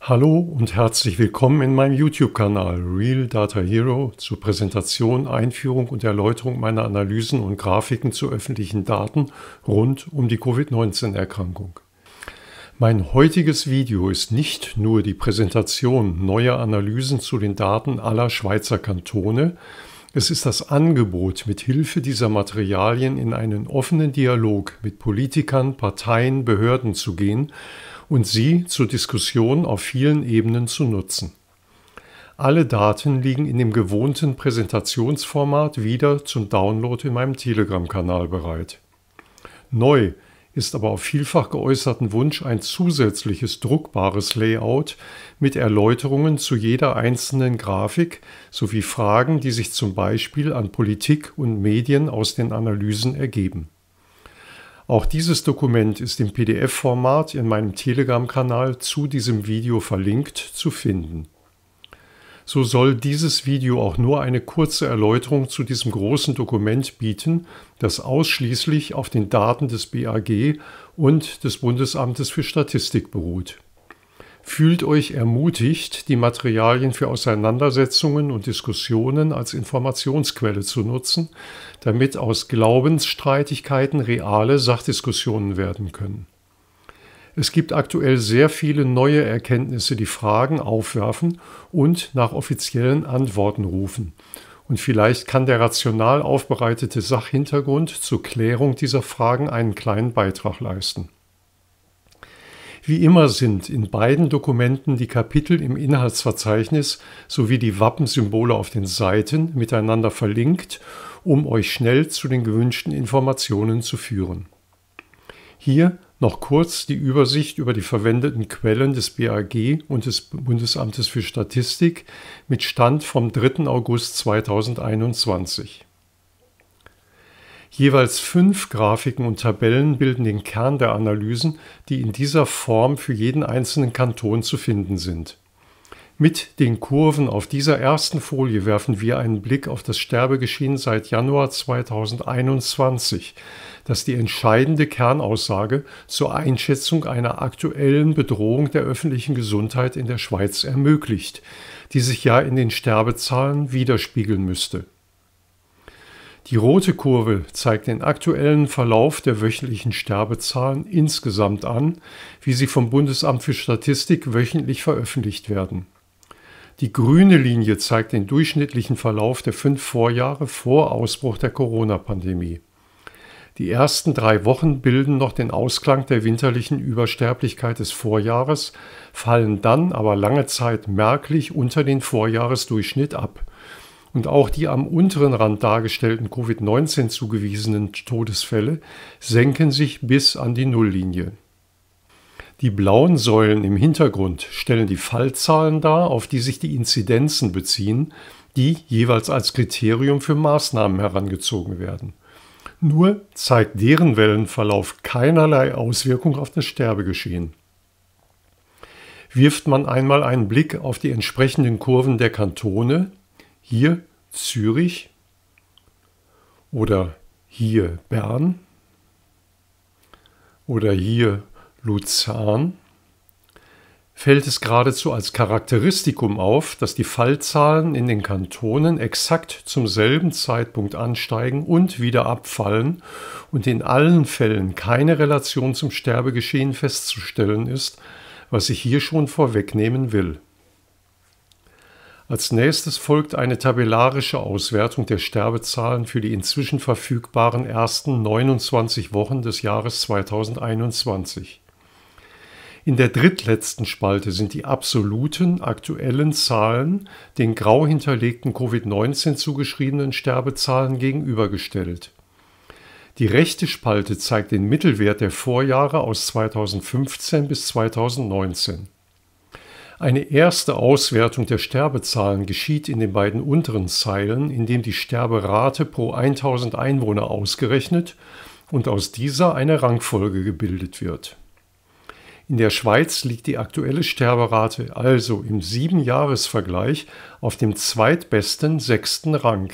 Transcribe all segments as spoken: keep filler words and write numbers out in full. Hallo und herzlich willkommen in meinem YouTube-Kanal Real Data Hero zur Präsentation, Einführung und Erläuterung meiner Analysen und Grafiken zu öffentlichen Daten rund um die Covid neunzehn-Erkrankung. Mein heutiges Video ist nicht nur die Präsentation neuer Analysen zu den Daten aller Schweizer Kantone, es ist das Angebot, mit Hilfe dieser Materialien in einen offenen Dialog mit Politikern, Parteien, Behörden zu gehen und sie zur Diskussion auf vielen Ebenen zu nutzen. Alle Daten liegen in dem gewohnten Präsentationsformat wieder zum Download in meinem Telegram-Kanal bereit. Neu ist aber auf vielfach geäußerten Wunsch ein zusätzliches druckbares Layout mit Erläuterungen zu jeder einzelnen Grafik sowie Fragen, die sich zum Beispiel an Politik und Medien aus den Analysen ergeben. Auch dieses Dokument ist im P D F-Format in meinem Telegram-Kanal zu diesem Video verlinkt zu finden. So soll dieses Video auch nur eine kurze Erläuterung zu diesem großen Dokument bieten, das ausschließlich auf den Daten des B A G und des Bundesamtes für Statistik beruht. Fühlt euch ermutigt, die Materialien für Auseinandersetzungen und Diskussionen als Informationsquelle zu nutzen, damit aus Glaubensstreitigkeiten reale Sachdiskussionen werden können. Es gibt aktuell sehr viele neue Erkenntnisse, die Fragen aufwerfen und nach offiziellen Antworten rufen. Und vielleicht kann der rational aufbereitete Sachhintergrund zur Klärung dieser Fragen einen kleinen Beitrag leisten. Wie immer sind in beiden Dokumenten die Kapitel im Inhaltsverzeichnis sowie die Wappensymbole auf den Seiten miteinander verlinkt, um euch schnell zu den gewünschten Informationen zu führen. Hier noch kurz die Übersicht über die verwendeten Quellen des B A G und des Bundesamtes für Statistik mit Stand vom dritten August zweitausendeinundzwanzig. Jeweils fünf Grafiken und Tabellen bilden den Kern der Analysen, die in dieser Form für jeden einzelnen Kanton zu finden sind. Mit den Kurven auf dieser ersten Folie werfen wir einen Blick auf das Sterbegeschehen seit Januar zweitausendeinundzwanzig, das die entscheidende Kernaussage zur Einschätzung einer aktuellen Bedrohung der öffentlichen Gesundheit in der Schweiz ermöglicht, die sich ja in den Sterbezahlen widerspiegeln müsste. Die rote Kurve zeigt den aktuellen Verlauf der wöchentlichen Sterbezahlen insgesamt an, wie sie vom Bundesamt für Statistik wöchentlich veröffentlicht werden. Die grüne Linie zeigt den durchschnittlichen Verlauf der fünf Vorjahre vor Ausbruch der Corona-Pandemie. Die ersten drei Wochen bilden noch den Ausklang der winterlichen Übersterblichkeit des Vorjahres, fallen dann aber lange Zeit merklich unter den Vorjahresdurchschnitt ab. Und auch die am unteren Rand dargestellten Covid neunzehn zugewiesenen Todesfälle senken sich bis an die Nulllinie. Die blauen Säulen im Hintergrund stellen die Fallzahlen dar, auf die sich die Inzidenzen beziehen, die jeweils als Kriterium für Maßnahmen herangezogen werden. Nur zeigt deren Wellenverlauf keinerlei Auswirkung auf das Sterbegeschehen. Wirft man einmal einen Blick auf die entsprechenden Kurven der Kantone, hier Zürich oder hier Bern oder hier Luzern, fällt es geradezu als Charakteristikum auf, dass die Fallzahlen in den Kantonen exakt zum selben Zeitpunkt ansteigen und wieder abfallen und in allen Fällen keine Relation zum Sterbegeschehen festzustellen ist, was ich hier schon vorwegnehmen will. Als nächstes folgt eine tabellarische Auswertung der Sterbezahlen für die inzwischen verfügbaren ersten neunundzwanzig Wochen des Jahres zweitausendeinundzwanzig. In der drittletzten Spalte sind die absoluten aktuellen Zahlen den grau hinterlegten Covid neunzehn zugeschriebenen Sterbezahlen gegenübergestellt. Die rechte Spalte zeigt den Mittelwert der Vorjahre aus zweitausendfünfzehn bis zweitausendneunzehn. Eine erste Auswertung der Sterbezahlen geschieht in den beiden unteren Zeilen, indem die Sterberate pro tausend Einwohner ausgerechnet und aus dieser eine Rangfolge gebildet wird. In der Schweiz liegt die aktuelle Sterberate also im Siebenjahresvergleich auf dem zweitbesten sechsten Rang,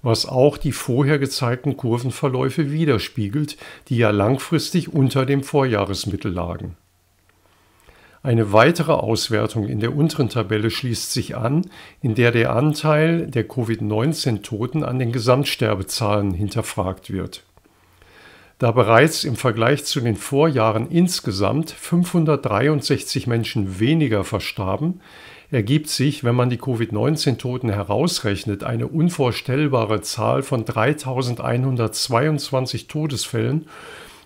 was auch die vorher gezeigten Kurvenverläufe widerspiegelt, die ja langfristig unter dem Vorjahresmittel lagen. Eine weitere Auswertung in der unteren Tabelle schließt sich an, in der der Anteil der Covid neunzehn Toten an den Gesamtsterbezahlen hinterfragt wird. Da bereits im Vergleich zu den Vorjahren insgesamt fünfhundertdreiundsechzig Menschen weniger verstarben, ergibt sich, wenn man die Covid neunzehn Toten herausrechnet, eine unvorstellbare Zahl von dreitausendeinhundertzweiundzwanzig Todesfällen,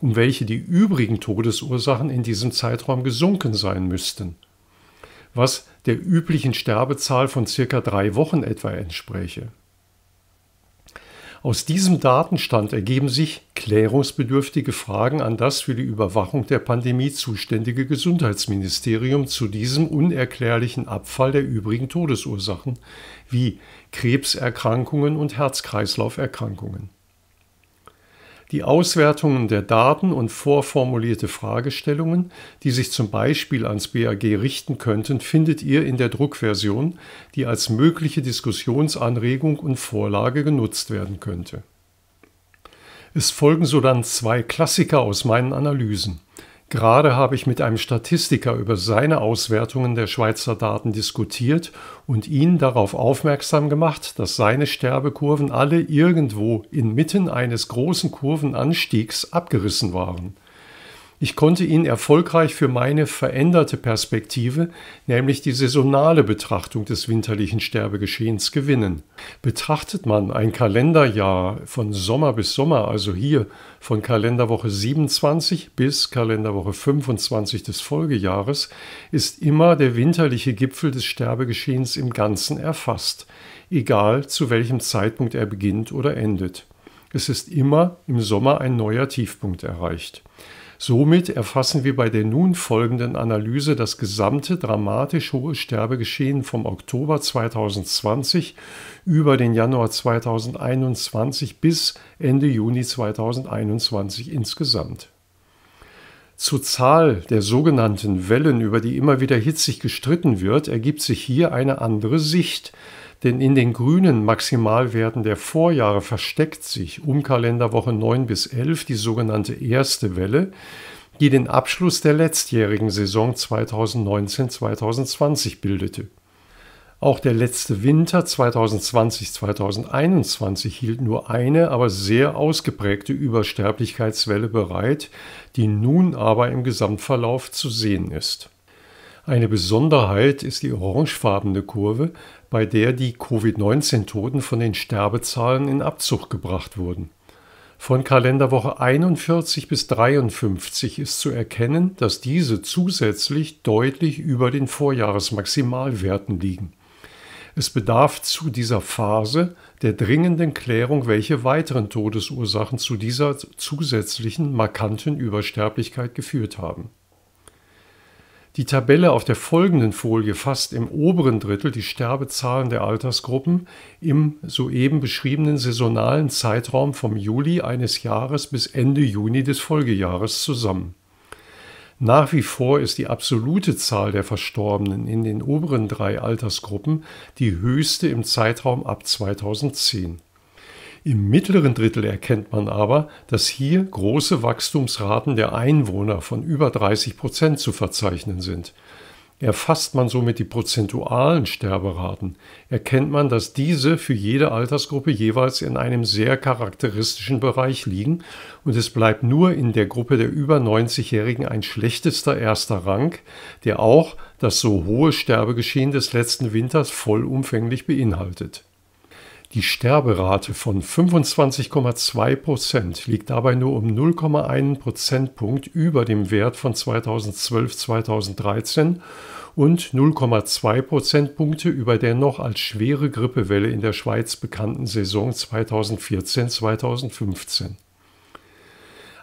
um welche die übrigen Todesursachen in diesem Zeitraum gesunken sein müssten, was der üblichen Sterbezahl von circa drei Wochen etwa entspräche. Aus diesem Datenstand ergeben sich klärungsbedürftige Fragen an das für die Überwachung der Pandemie zuständige Gesundheitsministerium zu diesem unerklärlichen Abfall der übrigen Todesursachen, wie Krebserkrankungen und Herz-Kreislauf-Erkrankungen. Die Auswertungen der Daten und vorformulierte Fragestellungen, die sich zum Beispiel ans B A G richten könnten, findet ihr in der Druckversion, die als mögliche Diskussionsanregung und Vorlage genutzt werden könnte. Es folgen sodann zwei Klassiker aus meinen Analysen. Gerade habe ich mit einem Statistiker über seine Auswertungen der Schweizer Daten diskutiert und ihn darauf aufmerksam gemacht, dass seine Sterbekurven alle irgendwo inmitten eines großen Kurvenanstiegs abgerissen waren. Ich konnte ihn erfolgreich für meine veränderte Perspektive, nämlich die saisonale Betrachtung des winterlichen Sterbegeschehens, gewinnen. Betrachtet man ein Kalenderjahr von Sommer bis Sommer, also hier von Kalenderwoche siebenundzwanzig bis Kalenderwoche fünfundzwanzig des Folgejahres, ist immer der winterliche Gipfel des Sterbegeschehens im Ganzen erfasst, egal zu welchem Zeitpunkt er beginnt oder endet. Es ist immer im Sommer ein neuer Tiefpunkt erreicht. Somit erfassen wir bei der nun folgenden Analyse das gesamte dramatisch hohe Sterbegeschehen vom Oktober zweitausendzwanzig über den Januar zweitausendeinundzwanzig bis Ende Juni zweitausendeinundzwanzig insgesamt. Zur Zahl der sogenannten Wellen, über die immer wieder hitzig gestritten wird, ergibt sich hier eine andere Sicht. Denn in den grünen Maximalwerten der Vorjahre versteckt sich um Kalenderwoche neun bis elf die sogenannte erste Welle, die den Abschluss der letztjährigen Saison zweitausendneunzehn zweitausendzwanzig bildete. Auch der letzte Winter zweitausendzwanzig zweitausendeinundzwanzig hielt nur eine, aber sehr ausgeprägte Übersterblichkeitswelle bereit, die nun aber im Gesamtverlauf zu sehen ist. Eine Besonderheit ist die orangefarbene Kurve, bei der die Covid neunzehn Toten von den Sterbezahlen in Abzug gebracht wurden. Von Kalenderwoche einundvierzig bis dreiundfünfzig ist zu erkennen, dass diese zusätzlich deutlich über den Vorjahresmaximalwerten liegen. Es bedarf zu dieser Phase der dringenden Klärung, welche weiteren Todesursachen zu dieser zusätzlichen markanten Übersterblichkeit geführt haben. Die Tabelle auf der folgenden Folie fasst im oberen Drittel die Sterbezahlen der Altersgruppen im soeben beschriebenen saisonalen Zeitraum vom Juli eines Jahres bis Ende Juni des Folgejahres zusammen. Nach wie vor ist die absolute Zahl der Verstorbenen in den oberen drei Altersgruppen die höchste im Zeitraum ab zweitausendzehn. Im mittleren Drittel erkennt man aber, dass hier große Wachstumsraten der Einwohner von über dreißig Prozent zu verzeichnen sind. Erfasst man somit die prozentualen Sterberaten, erkennt man, dass diese für jede Altersgruppe jeweils in einem sehr charakteristischen Bereich liegen und es bleibt nur in der Gruppe der über neunzigjährigen ein schlechtester erster Rang, der auch das so hohe Sterbegeschehen des letzten Winters vollumfänglich beinhaltet. Die Sterberate von fünfundzwanzig Komma zwei Prozent liegt dabei nur um null Komma ein Prozentpunkt über dem Wert von zweitausendzwölf zweitausenddreizehn und null Komma zwei Prozentpunkte über der noch als schwere Grippewelle in der Schweiz bekannten Saison zweitausendvierzehn zweitausendfünfzehn.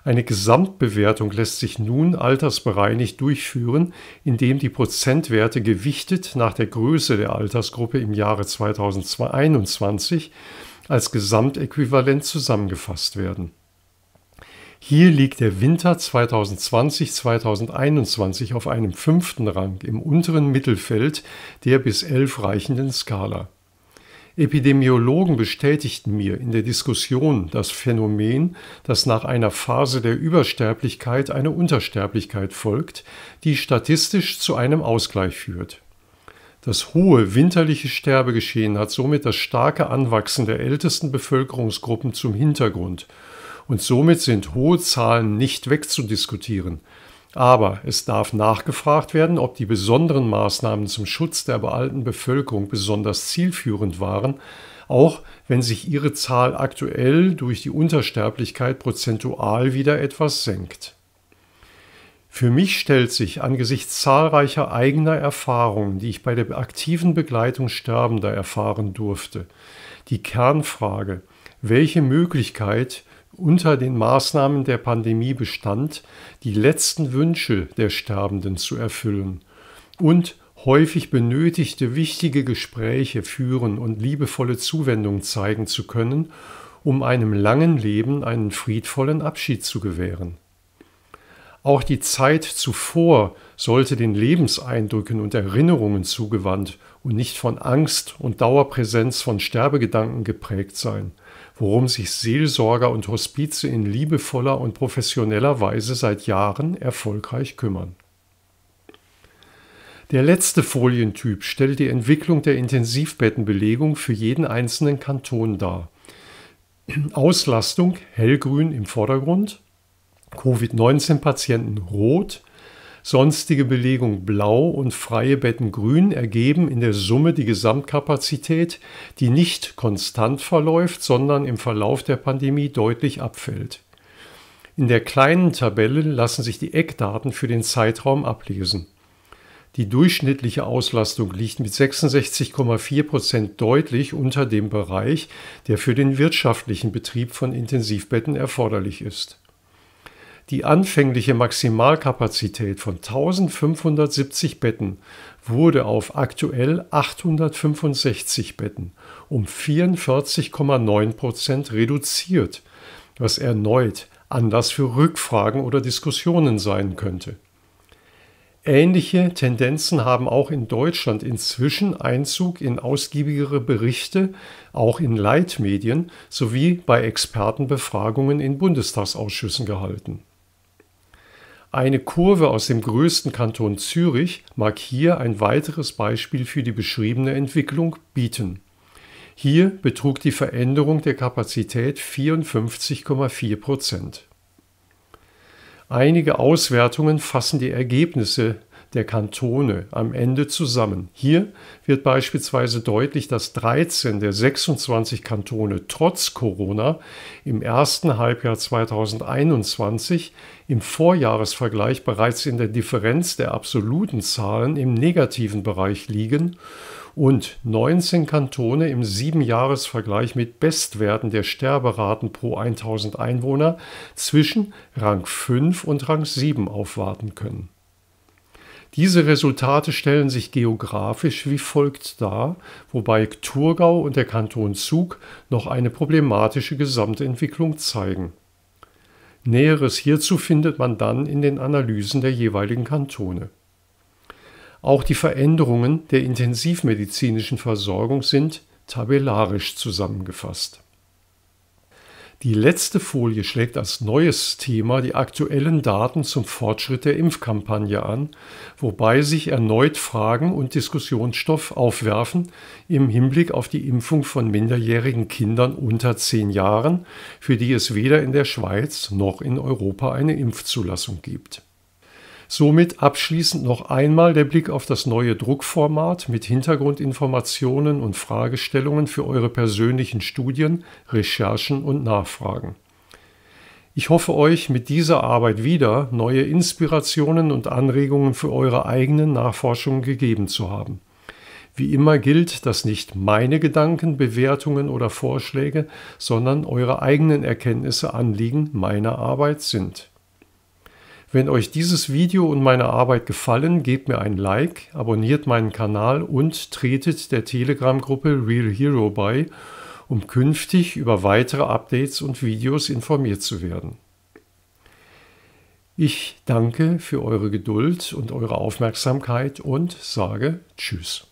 Eine Gesamtbewertung lässt sich nun altersbereinigt durchführen, indem die Prozentwerte gewichtet nach der Größe der Altersgruppe im Jahre zweitausendeinundzwanzig als Gesamtäquivalent zusammengefasst werden. Hier liegt der Winter zweitausendzwanzig zweitausendeinundzwanzig auf einem fünften Rang im unteren Mittelfeld der bis elf reichenden Skala. Epidemiologen bestätigten mir in der Diskussion das Phänomen, dass nach einer Phase der Übersterblichkeit eine Untersterblichkeit folgt, die statistisch zu einem Ausgleich führt. Das hohe winterliche Sterbegeschehen hat somit das starke Anwachsen der ältesten Bevölkerungsgruppen zum Hintergrund und somit sind hohe Zahlen nicht wegzudiskutieren. Aber es darf nachgefragt werden, ob die besonderen Maßnahmen zum Schutz der alten Bevölkerung besonders zielführend waren, auch wenn sich ihre Zahl aktuell durch die Untersterblichkeit prozentual wieder etwas senkt. Für mich stellt sich angesichts zahlreicher eigener Erfahrungen, die ich bei der aktiven Begleitung Sterbender erfahren durfte, die Kernfrage, welche Möglichkeit unter den Maßnahmen der Pandemie bestand, die letzten Wünsche der Sterbenden zu erfüllen und häufig benötigte wichtige Gespräche führen und liebevolle Zuwendung zeigen zu können, um einem langen Leben einen friedvollen Abschied zu gewähren. Auch die Zeit zuvor sollte den Lebenseindrücken und Erinnerungen zugewandt und nicht von Angst und Dauerpräsenz von Sterbegedanken geprägt sein, worum sich Seelsorger und Hospize in liebevoller und professioneller Weise seit Jahren erfolgreich kümmern. Der letzte Folientyp stellt die Entwicklung der Intensivbettenbelegung für jeden einzelnen Kanton dar. Auslastung hellgrün im Vordergrund, Covid neunzehn Patienten rot, sonstige Belegung blau und freie Betten grün ergeben in der Summe die Gesamtkapazität, die nicht konstant verläuft, sondern im Verlauf der Pandemie deutlich abfällt. In der kleinen Tabelle lassen sich die Eckdaten für den Zeitraum ablesen. Die durchschnittliche Auslastung liegt mit sechsundsechzig Komma vier Prozent deutlich unter dem Bereich, der für den wirtschaftlichen Betrieb von Intensivbetten erforderlich ist. Die anfängliche Maximalkapazität von eintausendfünfhundertsiebzig Betten wurde auf aktuell achthundertfünfundsechzig Betten um vierundvierzig Komma neun Prozent reduziert, was erneut Anlass für Rückfragen oder Diskussionen sein könnte. Ähnliche Tendenzen haben auch in Deutschland inzwischen Einzug in ausgiebigere Berichte, auch in Leitmedien sowie bei Expertenbefragungen in Bundestagsausschüssen gehalten. Eine Kurve aus dem größten Kanton Zürich mag hier ein weiteres Beispiel für die beschriebene Entwicklung bieten. Hier betrug die Veränderung der Kapazität vierundfünfzig Komma vier Prozent. Einige Auswertungen fassen die Ergebnisse der Kantone am Ende zusammen. Hier wird beispielsweise deutlich, dass dreizehn der sechsundzwanzig Kantone trotz Corona im ersten Halbjahr zweitausendeinundzwanzig im Vorjahresvergleich bereits in der Differenz der absoluten Zahlen im negativen Bereich liegen und neunzehn Kantone im Siebenjahresvergleich mit Bestwerten der Sterberaten pro eintausend Einwohner zwischen Rang fünf und Rang sieben aufwarten können. Diese Resultate stellen sich geografisch wie folgt dar, wobei Thurgau und der Kanton Zug noch eine problematische Gesamtentwicklung zeigen. Näheres hierzu findet man dann in den Analysen der jeweiligen Kantone. Auch die Veränderungen der intensivmedizinischen Versorgung sind tabellarisch zusammengefasst. Die letzte Folie schlägt als neues Thema die aktuellen Daten zum Fortschritt der Impfkampagne an, wobei sich erneut Fragen und Diskussionsstoff aufwerfen im Hinblick auf die Impfung von minderjährigen Kindern unter zehn Jahren, für die es weder in der Schweiz noch in Europa eine Impfzulassung gibt. Somit abschließend noch einmal der Blick auf das neue Druckformat mit Hintergrundinformationen und Fragestellungen für eure persönlichen Studien, Recherchen und Nachfragen. Ich hoffe, euch mit dieser Arbeit wieder neue Inspirationen und Anregungen für eure eigenen Nachforschungen gegeben zu haben. Wie immer gilt, dass nicht meine Gedanken, Bewertungen oder Vorschläge, sondern eure eigenen Erkenntnisse Anliegen meiner Arbeit sind. Wenn euch dieses Video und meine Arbeit gefallen, gebt mir ein Like, abonniert meinen Kanal und tretet der Telegram-Gruppe Real Hero bei, um künftig über weitere Updates und Videos informiert zu werden. Ich danke für eure Geduld und eure Aufmerksamkeit und sage Tschüss.